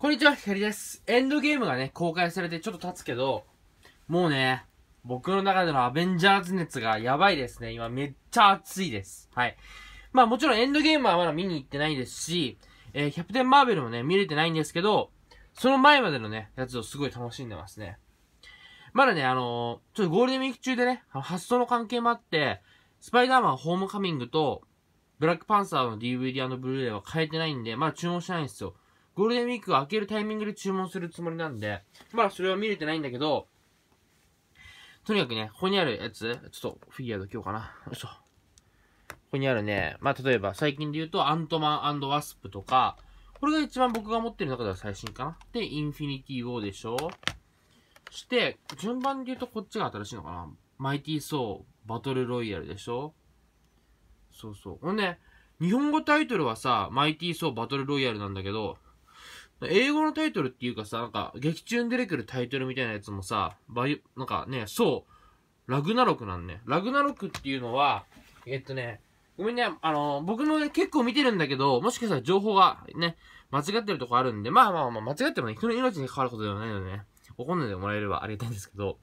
こんにちは、ひかりです。エンドゲームがね、公開されてちょっと経つけど、もうね、僕の中でのアベンジャーズ熱がやばいですね。今めっちゃ熱いです。はい。まあもちろんエンドゲームはまだ見に行ってないですし、キャプテンマーベルもね、見れてないんですけど、その前までのね、やつをすごい楽しんでますね。まだね、ちょっとゴールデンウィーク中でね、発送の関係もあって、スパイダーマンホームカミングと、ブラックパンサーの DVD& ブルーレイは変えてないんで、まだ注文してないんですよ。ゴールデンウィークが明けるタイミングで注文するつもりなんで、まだそれは見れてないんだけど、とにかくね、ここにあるやつ、ちょっとフィギュアどけようかな。よいしょ。ここにあるね、まあ例えば最近で言うとアントマン&ワスプとか、これが一番僕が持ってる中では最新かな。で、インフィニティ・ウォーでしょ。して、順番で言うとこっちが新しいのかな。マイティー・ソー、バトル・ロイヤルでしょ。そうそう。これね、日本語タイトルはさ、マイティー・ソー、バトル・ロイヤルなんだけど、英語のタイトルっていうかさ、なんか、劇中に出てくるタイトルみたいなやつもさ、なんかね、そう、ラグナロクなんね。ラグナロクっていうのは、ごめんね、僕もね、結構見てるんだけど、もしかしたら情報がね、間違ってるとこあるんで、まあ、間違ってもね、人の命に関わることではないのでね、怒んないでもらえればありがたいんですけど、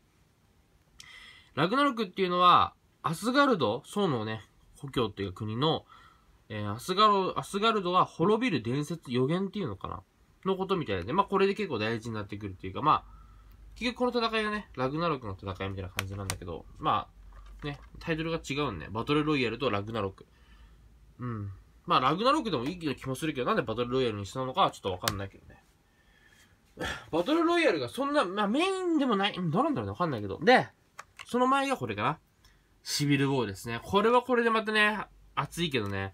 ラグナロクっていうのは、アスガルド、ソーのね、故郷っていう国の、アスガルドは滅びる伝説、予言っていうのかな。のことみたいで、まあこれで結構大事になってくるっていうか、まあ、結局この戦いはね、ラグナロクの戦いみたいな感じなんだけど、まあ、ね、タイトルが違うんね。バトルロイヤルとラグナロク。うん。まあラグナロクでもいい気もするけど、なんでバトルロイヤルにしたのかはちょっとわかんないけどね。バトルロイヤルがそんな、まあメインでもない、どうなんだろうね、わかんないけど。で、その前がこれかな。シビルウォーですね。これはこれでまたね、熱いけどね。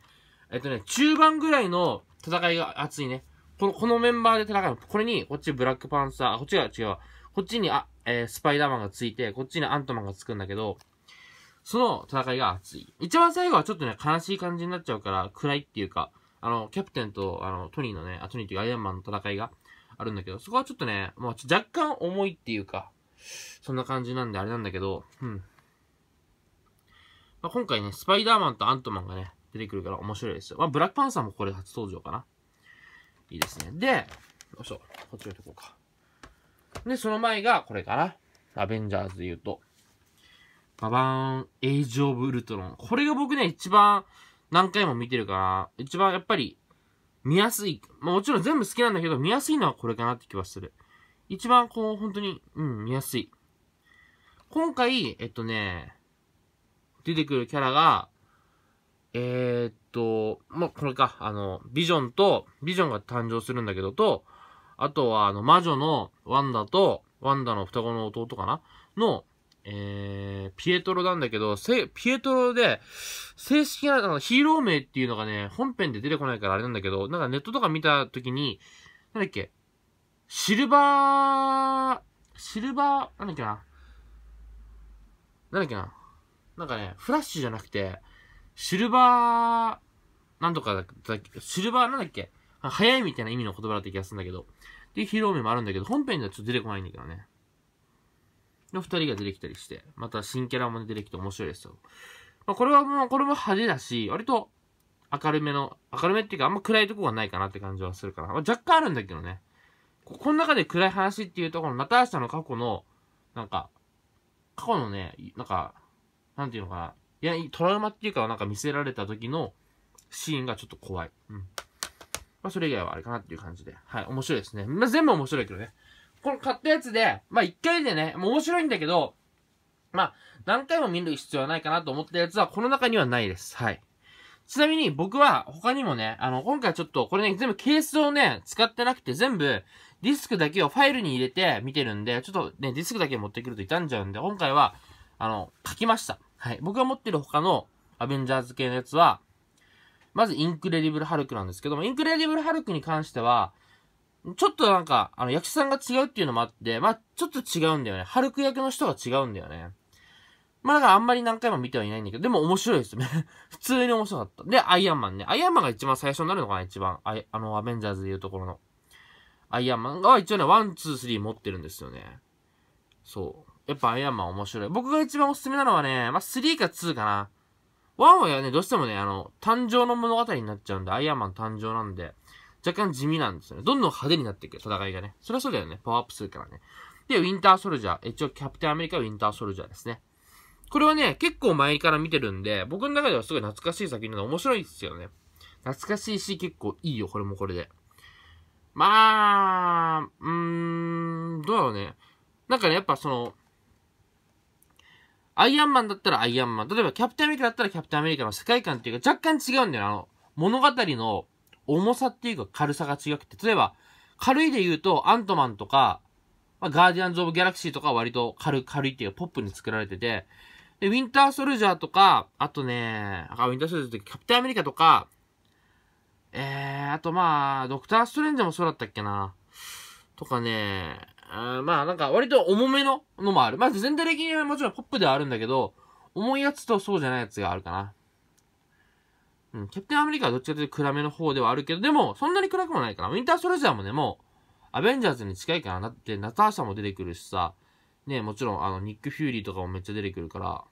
中盤ぐらいの戦いが熱いね。このメンバーで戦う。これに、こっちブラックパンサー、こっちが違う。こっちに、スパイダーマンがついて、こっちにアントマンがつくんだけど、その戦いが熱い。一番最後はちょっとね、悲しい感じになっちゃうから、暗いっていうか、キャプテンと、トニーのね、トニーというアイアンマンの戦いがあるんだけど、そこはちょっとね、もう若干重いっていうか、そんな感じなんであれなんだけど、うん。まあ、今回ね、スパイダーマンとアントマンがね、出てくるから面白いですよ。まあ、ブラックパンサーもこれ初登場かな。いいですね。で、よいしょ、こっち置いとこうか。で、その前が、これかな。アベンジャーズで言うと。ババーン、エイジ・オブ・ウルトロン。これが僕ね、一番何回も見てるから、一番やっぱり見やすい。まあもちろん全部好きなんだけど、見やすいのはこれかなって気はする。一番こう、本当に、うん、見やすい。今回、出てくるキャラが、まあ、これか、ビジョンが誕生するんだけどと、あとは、魔女のワンダと、ワンダの双子の弟かなの、ピエトロなんだけど、ピエトロで、正式な、ヒーロー名っていうのがね、本編で出てこないからあれなんだけど、なんかネットとか見たときに、なんだっけ、なんだっけな。なんかね、フラッシュじゃなくて、シルバーなんだっけ早いみたいな意味の言葉だった気がするんだけど。っていうヒーロー名もあるんだけど、本編ではちょっと出てこないんだけどね。の二人が出てきたりして、また新キャラも出てきて面白いですよ。まあ、これも派手だし、割と明るめっていうかあんま暗いとこがないかなって感じはするから。まあ、若干あるんだけどね。この中で暗い話っていうと、このナターシャの過去のトラウマっていうか、なんか見せられた時のシーンがちょっと怖い。うん。まあ、それ以外はあれかなっていう感じで。はい、面白いですね。まあ、全部面白いけどね。この買ったやつで、まあ、一回でね、もう面白いんだけど、まあ、何回も見る必要はないかなと思ったやつは、この中にはないです。はい。ちなみに僕は他にもね、今回ちょっと、これね、全部ケースをね、使ってなくて、全部、ディスクだけをファイルに入れて見てるんで、ちょっとね、ディスクだけ持ってくると傷んじゃうんで、今回は、書きました。はい。僕が持ってる他のアベンジャーズ系のやつは、まずインクレディブル・ハルクなんですけども、インクレディブル・ハルクに関しては、ちょっとなんか、役者さんが違うっていうのもあって、まあ、ちょっと違うんだよね。ハルク役の人が違うんだよね。まあ、だからあんまり何回も見てはいないんだけど、でも面白いですよね。普通に面白かった。で、アイアンマンね。アイアンマンが一番最初になるのかな、一番。アベンジャーズでいうところの。アイアンマンが一応ね、ワン、ツー、スリー持ってるんですよね。そう。やっぱアイアンマン面白い。僕が一番おすすめなのはね、まあ、3か2かな。1はね、どうしてもね、誕生の物語になっちゃうんで、アイアンマン誕生なんで、若干地味なんですよね。どんどん派手になっていく、戦いがね。そりゃそうだよね。パワーアップするからね。で、ウィンターソルジャー。一応、キャプテンアメリカウィンターソルジャーですね。これはね、結構前から見てるんで、僕の中ではすごい懐かしい作品なので面白いですよね。懐かしいし、結構いいよ、これもこれで。まあ、どうだろうね。なんかね、やっぱその、アイアンマンだったらアイアンマン。例えば、キャプテンアメリカだったらキャプテンアメリカの世界観っていうか、若干違うんだよね。物語の重さっていうか軽さが違くて。例えば、軽いで言うと、アントマンとか、ガーディアンズ・オブ・ギャラクシーとかは割と軽いっていうか、ポップに作られてて。で、ウィンター・ソルジャーとか、あとね、ウィンター・ソルジャーってキャプテンアメリカとか、あとまあ、ドクター・ストレンジもそうだったっけな。とかね、まあなんか割と重めののもある。まず全体的にはもちろんポップではあるんだけど、重いやつとそうじゃないやつがあるかな。うん、キャプテンアメリカはどっちかというと暗めの方ではあるけど、でもそんなに暗くもないかな。ウィンター・ソルジャーもね、もう、アベンジャーズに近いかな。だって、ナターシャも出てくるしさ、ね、もちろんニック・フューリーとかもめっちゃ出てくるから、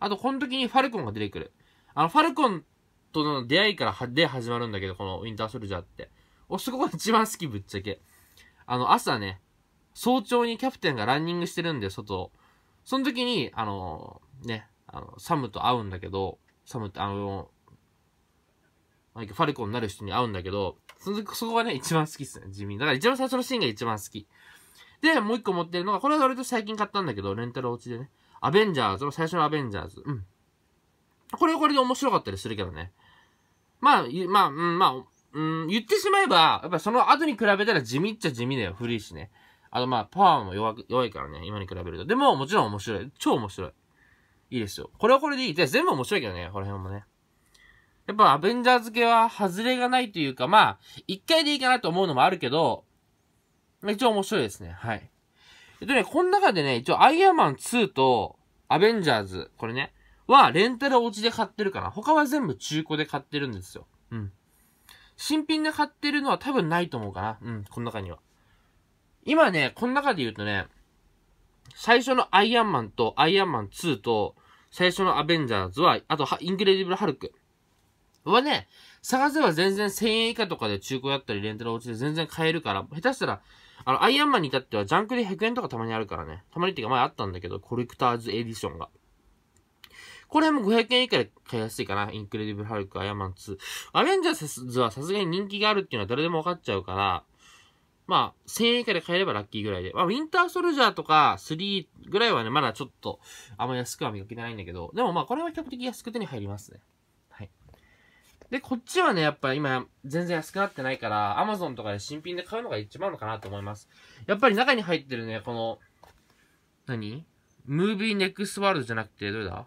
あとこの時にファルコンが出てくる。ファルコン、との出会いからで始まるんだけど、このウィンターソルジャーって。お、そこが一番好き、ぶっちゃけ。朝ね、早朝にキャプテンがランニングしてるんで、外を。その時に、サムと会うんだけど、サムってファルコンになる人に会うんだけど、そこがね、一番好きっすね、地味。だから一番最初のシーンが一番好き。で、もう一個持ってるのが、これは割と最近買ったんだけど、レンタルお家でね。アベンジャーズの最初のアベンジャーズ。うん。これはこれで面白かったりするけどね。言ってしまえば、やっぱその後に比べたら地味っちゃ地味だよ。古いしね。パワーも弱いからね。今に比べると。でも、もちろん面白い。超面白い。いいですよ。これはこれでいい。全部面白いけどね。この辺もね。やっぱアベンジャーズ系は外れがないというか、一回でいいかなと思うのもあるけど、一応面白いですね。はい。この中でね、一応アイアンマン2とアベンジャーズ、これね。は、レンタルお家で買ってるかな。他は全部中古で買ってるんですよ。うん。新品で買ってるのは多分ないと思うかな。うん、この中には。今ね、この中で言うとね、最初のアイアンマンと、アイアンマン2と、最初のアベンジャーズは、あと、インクレディブル・ハルクはね、探せば全然1000円以下とかで中古だったり、レンタルお家で全然買えるから、下手したら、アイアンマンに至ってはジャンクで100円とかたまにあるからね。たまにっていうか前あったんだけど、コレクターズエディションが。これも500円以下で買いやすいかな。インクレディブル・ハルク、アイアンマン2。アベンジャーズはさすがに人気があるっていうのは誰でも分かっちゃうから、1000円以下で買えればラッキーぐらいで。ウィンター・ソルジャーとか3ぐらいはね、まだちょっと、あんま安くは見かけてないんだけど、でもこれは比較的安く手に入りますね。はい。で、こっちはね、やっぱ今、全然安くなってないから、Amazon とかで新品で買うのが一番のかなと思います。やっぱり中に入ってるね、この、MovieNEX ワールドじゃなくて、どれだ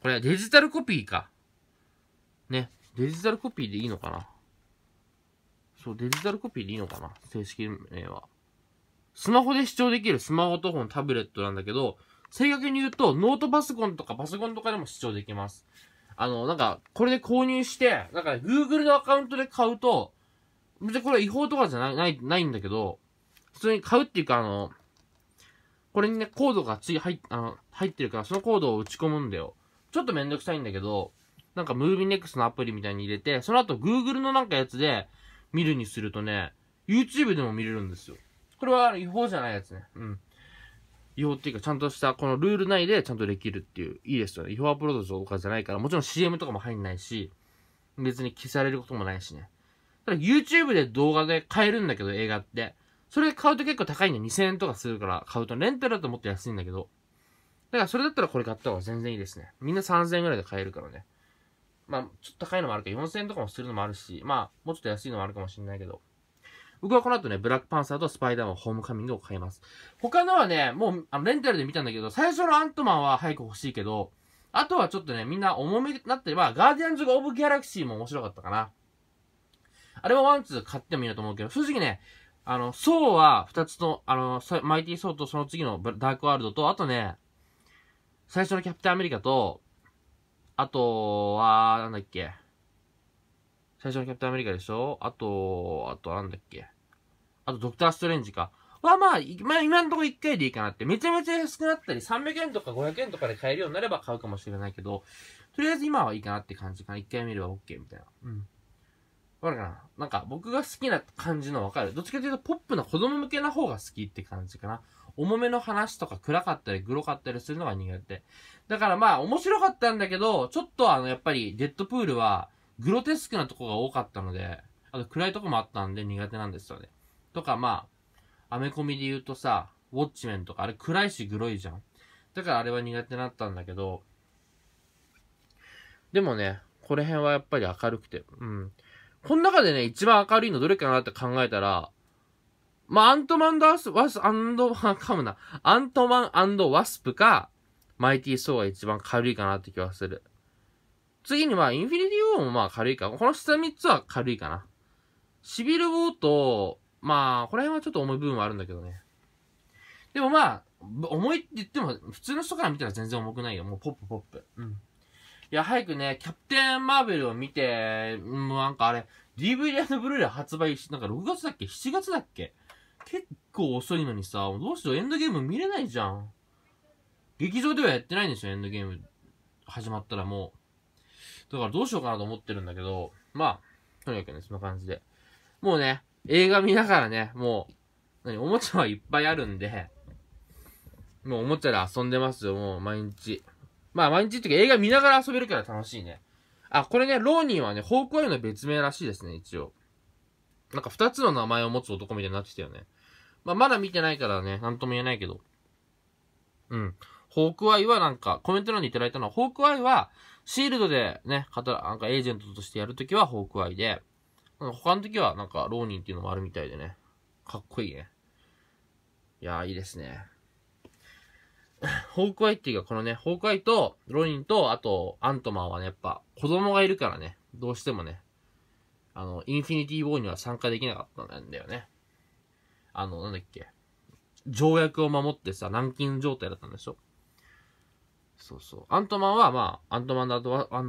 これ、デジタルコピーか。ね。デジタルコピーでいいのかな。そう、デジタルコピーでいいのかな。正式名は。スマホで視聴できるスマホとフォン、タブレットなんだけど、正確に言うと、ノートパソコンとかパソコンとかでも視聴できます。これで購入して、Google のアカウントで買うと、別にこれ違法とかじゃないんだけど、普通に買うっていうか、これにね、コードが入ってるから、そのコードを打ち込むんだよ。ちょっとめんどくさいんだけど、MovieNEX のアプリみたいに入れて、その後 Google のやつで見るにするとね、YouTube でも見れるんですよ。これは違法じゃないやつね。うん。違法っていうか、ちゃんとした、このルール内でちゃんとできるっていう、いいですよね。違法アップロードとかじゃないから、もちろん CM とかも入んないし、別に消されることもないしね。ただ YouTube で動画で買えるんだけど、映画って。それ買うと結構高いんだよ。2000円とかするから、買うとレンタルだともっと安いんだけど。だからそれだったらこれ買った方が全然いいですね。みんな3000円ぐらいで買えるからね。ちょっと高いのもあるから4000円とかもするのもあるし、もうちょっと安いのもあるかもしれないけど。僕はこの後ね、ブラックパンサーとスパイダーマンホームカミングを買います。他のはね、もうレンタルで見たんだけど、最初のアントマンは早く欲しいけど、あとはちょっとね、みんな重めになってれば、ガーディアンズ・オブ・ギャラクシーも面白かったかな。あれはワンツー買ってもいいなと思うけど、正直ね、ソーは2つと、マイティ・ソーとその次のダークワールドと、あとね、最初のキャプテンアメリカと、あとは、なんだっけ。最初のキャプテンアメリカでしょ？あとなんだっけ。あとドクターストレンジか。は今のところ1回でいいかなって。めちゃめちゃ安くなったり、300円とか500円とかで買えるようになれば買うかもしれないけど、とりあえず今はいいかなって感じかな。1回見れば OK みたいな。うん。わかるかな。なんか僕が好きな感じのわかる。どっちかというとポップな子供向けな方が好きって感じかな。重めの話とか暗かったりグロかったりするのが苦手。だからまあ面白かったんだけど、ちょっとやっぱりデッドプールはグロテスクなとこが多かったので、あと暗いとこもあったんで苦手なんですよね。とかまあ、アメコミで言うとさ、ウォッチメンとかあれ暗いしグロいじゃん。だからあれは苦手だったんだけど、でもね、これ辺はやっぱり明るくて、うん。この中でね、一番明るいのどれかなって考えたら、まあ、アントマン&ワスプか、マイティー・ソーが一番軽いかなって気はする。次にまあ、インフィニティ・ウォーもまあ軽いか。この下3つは軽いかな。シビル・ウォーと、まあ、この辺はちょっと重い部分はあるんだけどね。でもまあ、重いって言っても、普通の人から見たら全然重くないよ。もうポップ。うん。いや、早くね、キャプテン・マーベルを見て、もうなんかあれ、DVD ブルーレイ発売し、なんか6月だっけ ?7 月だっけ？結構遅いのにさ、どうしよう、エンドゲーム見れないじゃん。劇場ではやってないんですよ、エンドゲーム始まったらもう。だからどうしようかなと思ってるんだけど、まあ、とにかくね、そんな感じで。もうね、映画見ながらね、もう、おもちゃはいっぱいあるんで、もうおもちゃで遊んでますよ、もう毎日。まあ毎日っていうか映画見ながら遊べるから楽しいね。あ、これね、ローニンはね、ホークアイの別名らしいですね、一応。なんか二つの名前を持つ男みたいになってきたよね。まあまだ見てないからね、なんとも言えないけど。うん。ホークアイはなんか、コメント欄にいただいたのは、ホークアイは、シールドでね、なんかエージェントとしてやるときはホークアイで、他のときはなんかローニンっていうのもあるみたいでね。かっこいいね。いやー、いいですね。ホークアイっていうか、このね、ホークアイと、ロニンと、あと、アントマンはね、やっぱ、子供がいるからね、どうしてもね、インフィニティ・ウォーには参加できなかったんだよね。なんだっけ、条約を守ってさ、軟禁状態だったんでしょ？そうそう。アントマンは、まあ、アントマン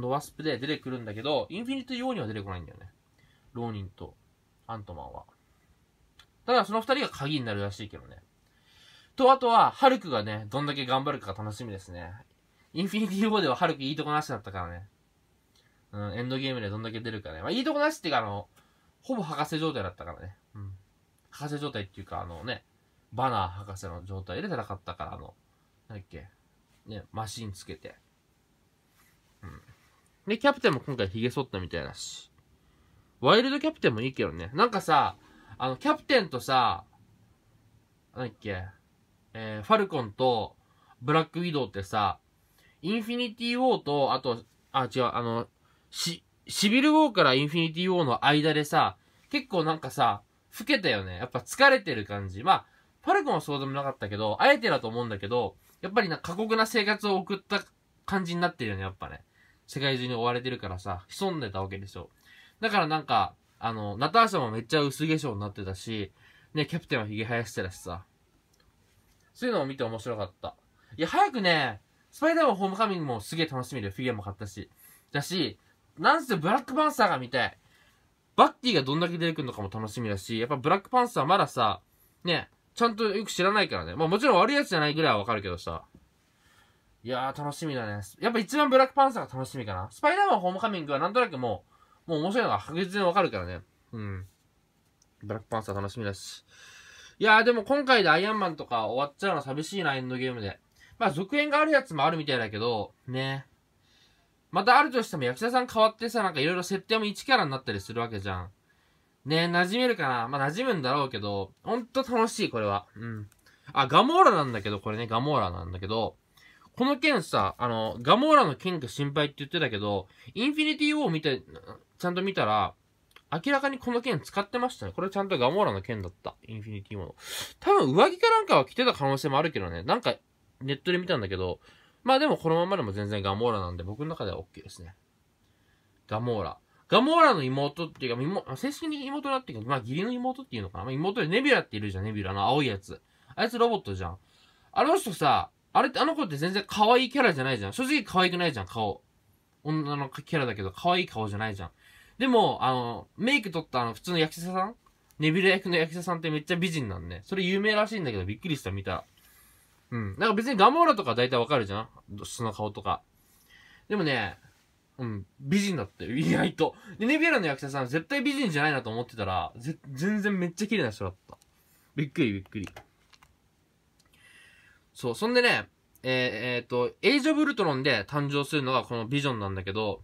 &ワスプで出てくるんだけど、インフィニティ・ウォーには出てこないんだよね。ロニンと、アントマンは。ただ、その二人が鍵になるらしいけどね。と、あとは、ハルクがね、どんだけ頑張るか楽しみですね。インフィニティ・ウォーではハルクいいとこなしだったからね。うん、エンドゲームでどんだけ出るかね。まあ、いいとこなしっていうか、ほぼ博士状態だったからね。うん。博士状態っていうか、ね、バナー博士の状態で戦ったから、なんだっけ、ね、マシンつけて。うん。で、キャプテンも今回髭剃ったみたいだし。ワイルドキャプテンもいいけどね。なんかさ、キャプテンとさ、なんだっけ、ファルコンとブラックウィドウってさ、インフィニティ・ウォーと、あと、あ、違う、シビル・ウォーからインフィニティ・ウォーの間でさ、結構なんかさ、老けたよね。やっぱ疲れてる感じ。まあ、ファルコンはそうでもなかったけど、あえてだと思うんだけど、やっぱりなんか過酷な生活を送った感じになってるよね、やっぱね。世界中に追われてるからさ、潜んでたわけでしょ。だからなんか、ナターシャもめっちゃ薄化粧になってたし、ね、キャプテンはヒゲ生やしてたしさ、そういうのを見て面白かった。いや、早くね、スパイダーマンホームカミングもすげえ楽しみだよ。フィギュアも買ったし。だし、なんせブラックパンサーが見たい。バッキーがどんだけ出てくるのかも楽しみだし、やっぱブラックパンサーまださ、ね、ちゃんとよく知らないからね。まあもちろん悪いやつじゃないぐらいはわかるけどさ。いやー、楽しみだね。やっぱ一番ブラックパンサーが楽しみかな。スパイダーマンホームカミングはなんとなくもう面白いのが確実にわかるからね。うん。ブラックパンサー楽しみだし。いやーでも今回でアイアンマンとか終わっちゃうの寂しいな、エンドゲームで。まあ続編があるやつもあるみたいだけど、ね。またあるとしても役者さん変わってさ、なんかいろいろ設定も1キャラになったりするわけじゃん。ね、馴染めるかな？まあ馴染むんだろうけど、ほんと楽しい、これは。うん。あ、ガモーラなんだけど、これね、ガモーラなんだけど、この剣さ、ガモーラの剣が心配って言ってたけど、インフィニティ・ウォーちゃんと見たら、明らかにこの剣使ってましたね。これちゃんとガモーラの剣だった。インフィニティもの。多分上着かなんかは着てた可能性もあるけどね。なんかネットで見たんだけど。まあでもこのままでも全然ガモーラなんで僕の中では OK ですね。ガモーラ。ガモーラの妹っていうか、正式に妹だっていうか、まあ義理の妹っていうのかな。まあ、妹でネビュラっているじゃん、ネビュラの青いやつ。あいつロボットじゃん。あの人さ、あの子って全然可愛いキャラじゃないじゃん。正直可愛くないじゃん、顔。女のキャラだけど可愛い顔じゃないじゃん。でも、メイク取った普通の役者さん？ネビル役の役者さんってめっちゃ美人なんね。それ有名らしいんだけど、びっくりした、見た。うん。なんか別にガモーラとか大体わかるじゃん？人の顔とか。でもね、うん、美人だって、意外と。で、ネビュラの役者さん、絶対美人じゃないなと思ってたら、全然めっちゃ綺麗な人だった。びっくりびっくり。そう、そんでね、エイジ・オブ・ウルトロンで誕生するのがこのビジョンなんだけど、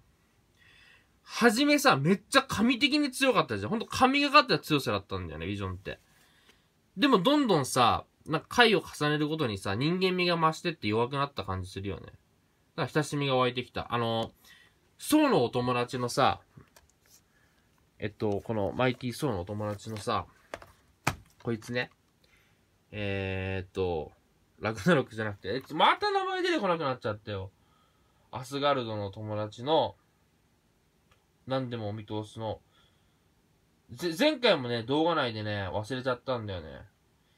はじめさ、めっちゃ神的に強かったじゃん。ほんと神がかった強さだったんだよね、ビジョンって。でもどんどんさ、なんか回を重ねるごとにさ、人間味が増してって弱くなった感じするよね。だから親しみが湧いてきた。ソーのお友達のさ、このマイティーソーのお友達のさ、こいつね、ラグナロクじゃなくて、また名前出てこなくなっちゃったよ。アスガルドの友達の、何でもお見通しの、前回もね、動画内でね、忘れちゃったんだよね。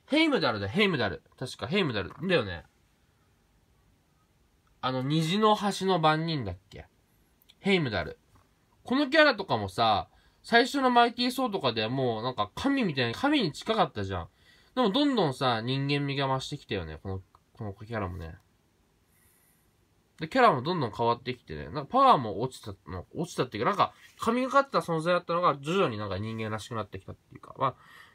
ヘイムダルだ、ヘイムダル。確か、ヘイムダル。だよね。虹の橋の番人だっけ？ヘイムダル。このキャラとかもさ、最初のマイティーソーとかではもうなんか神みたいな、神に近かったじゃん。でもどんどんさ、人間味が増してきたよね。このキャラもね。で、キャラもどんどん変わってきてね。なんかパワーも落ちたっていうか、なんか神がかった存在だったのが徐々になんか人間らしくなってきたっていうか、まあ、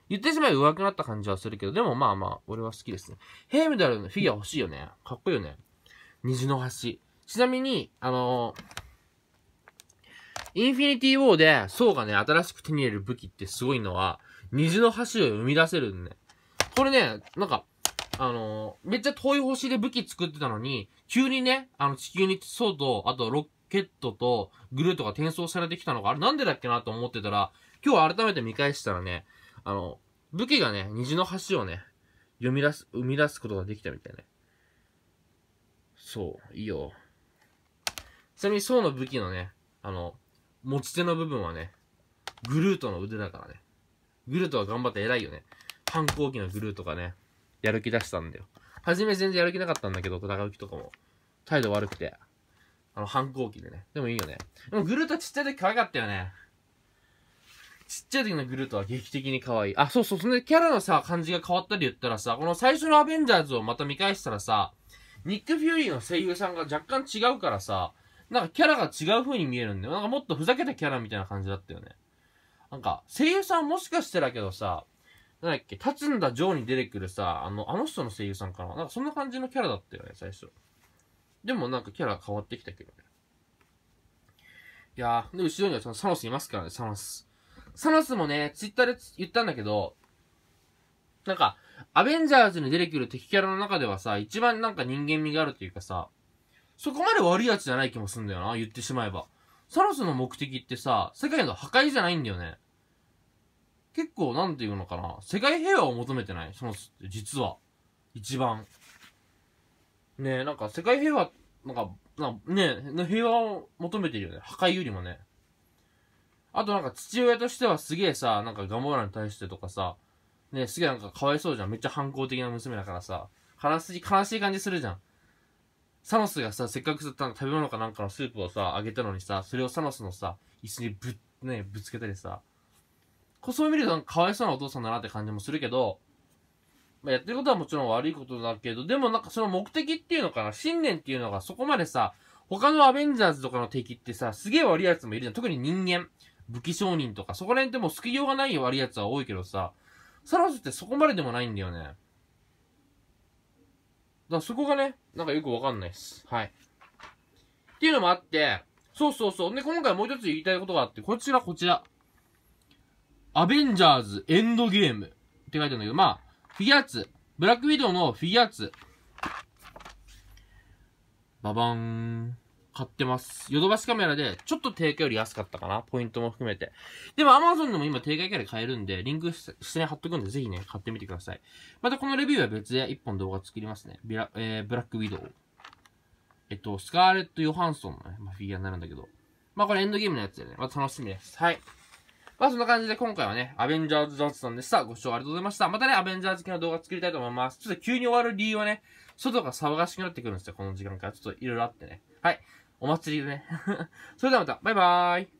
言ってしまえば上手くなった感じはするけど、でもまあまあ、俺は好きですね。ヘイムダルのフィギュア欲しいよね。かっこいいよね。虹の橋。ちなみに、インフィニティ・ウォーで、ソーがね、新しく手に入れる武器ってすごいのは、虹の橋を生み出せるんね。これね、なんか、めっちゃ遠い星で武器作ってたのに、急にね、地球にソーと、あとロケットとグルートが転送されてきたのが、あれなんでだっけなと思ってたら、今日改めて見返したらね、武器がね、虹の橋をね、生み出すことができたみたいね。そう、いいよ。ちなみにソーの武器のね、持ち手の部分はね、グルートの腕だからね。グルートは頑張って偉いよね。反抗期のグルートがね、やる気出したんだよ。はじめ全然やる気なかったんだけど、戦う気とかも。態度悪くて。反抗期でね。でもいいよね。でもグルートはちっちゃい時可愛かったよね。ちっちゃい時のグルートは劇的に可愛い。あ、そうそう、そんでキャラのさ、感じが変わったり言ったらさ、この最初のアベンジャーズをまた見返したらさ、ニック・フューリーの声優さんが若干違うからさ、なんかキャラが違う風に見えるんだよ。なんかもっとふざけたキャラみたいな感じだったよね。なんか、声優さんもしかしてだけどさ、なんだっけ、立つんだジョーに出てくるさ、あの人の声優さんかな。なんかそんな感じのキャラだったよね、最初。でもなんかキャラ変わってきたけどね。いやー、で、後ろにはサノスいますからね、サノス。サノスもね、ツイッターで言ったんだけど、なんか、アベンジャーズに出てくる敵キャラの中ではさ、一番なんか人間味があるというかさ、そこまで悪いやつじゃない気もすんだよな、言ってしまえば。サノスの目的ってさ、世界の破壊じゃないんだよね。結構、なんていうのかな、世界平和を求めてないサノスって、実は。一番。ねえ、なんか世界平和、なんか平和を求めてるよね。破壊よりもね。あとなんか父親としてはすげえさ、なんかガモーラに対してとかさ、ねえ、すげえなんかかわいそうじゃん。めっちゃ反抗的な娘だからさ、悲しい感じするじゃん。サノスがさ、せっかくさ、食べ物かなんかのスープをさ、あげたのにさ、それをサノスのさ、椅子にぶつけたりさ、そう見るとなんかかわいそうなお父さんだなって感じもするけど、まあ、やってることはもちろん悪いことだけど、でもなんかその目的っていうのかな、信念っていうのがそこまでさ、他のアベンジャーズとかの敵ってさ、すげえ悪い奴もいるじゃん。特に人間、武器商人とか、そこら辺ってもう救いようがない悪い奴は多いけどさ、サノスってそこまででもないんだよね。だからそこがね、なんかよくわかんないです。はい。っていうのもあって、そうそうそう。で、今回もう一つ言いたいことがあって、こちら。アベンジャーズエンドゲームって書いてあるんだけど、まあ、フィギュアーツ。ブラックウィドウのフィギュアーツ。ババーン。買ってます。ヨドバシカメラで、ちょっと定価より安かったかな。ポイントも含めて。でも Amazon でも今定価以下で買えるんで、リンク下に貼っとくんで、ぜひね、買ってみてください。またこのレビューは別で1本動画作りますね。ブラックウィドウ。スカーレット・ヨハンソンのね、まあ、フィギュアになるんだけど。まあこれエンドゲームのやつでね、また楽しみです。はい。まあそんな感じで今回はね、アベンジャーズ・ジョンさんでした。ご視聴ありがとうございました。またね、アベンジャーズ系の動画作りたいと思います。ちょっと急に終わる理由はね、外が騒がしくなってくるんですよ。この時間から。ちょっといろいろあってね。はい。お祭りでね。それではまた、バイバーイ。